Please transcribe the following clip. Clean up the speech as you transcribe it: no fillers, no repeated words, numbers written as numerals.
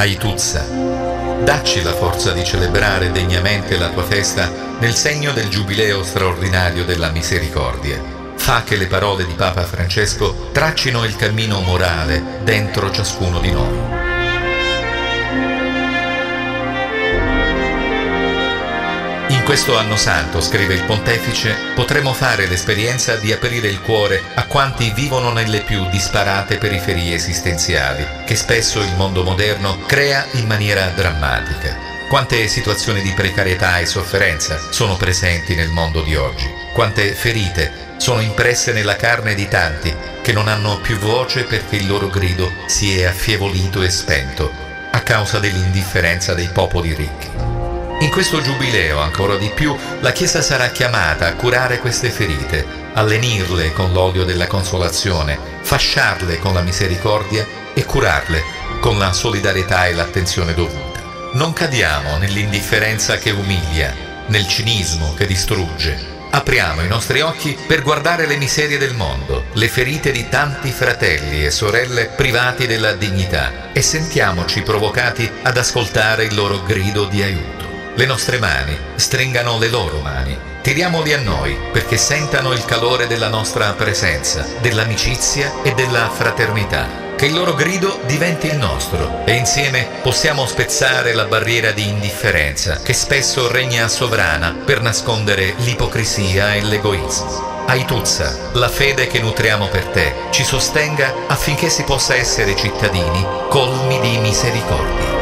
Aituzza, dacci la forza di celebrare degnamente la tua festa nel segno del giubileo straordinario della misericordia. Fa che le parole di Papa Francesco traccino il cammino morale dentro ciascuno di noi. In questo anno santo, scrive il Pontefice, potremo fare l'esperienza di aprire il cuore a quanti vivono nelle più disparate periferie esistenziali, che spesso il mondo moderno crea in maniera drammatica. Quante situazioni di precarietà e sofferenza sono presenti nel mondo di oggi, quante ferite sono impresse nella carne di tanti che non hanno più voce perché il loro grido si è affievolito e spento a causa dell'indifferenza dei popoli ricchi. In questo giubileo, ancora di più, la Chiesa sarà chiamata a curare queste ferite, a lenirle con l'olio della consolazione, fasciarle con la misericordia e curarle con la solidarietà e l'attenzione dovuta. Non cadiamo nell'indifferenza che umilia, nel cinismo che distrugge. Apriamo i nostri occhi per guardare le miserie del mondo, le ferite di tanti fratelli e sorelle privati della dignità, e sentiamoci provocati ad ascoltare il loro grido di aiuto. Le nostre mani stringano le loro mani, tiriamoli a noi perché sentano il calore della nostra presenza, dell'amicizia e della fraternità. Che il loro grido diventi il nostro e insieme possiamo spezzare la barriera di indifferenza che spesso regna sovrana per nascondere l'ipocrisia e l'egoismo. Aituzza, la fede che nutriamo per te ci sostenga affinché si possa essere cittadini colmi di misericordia.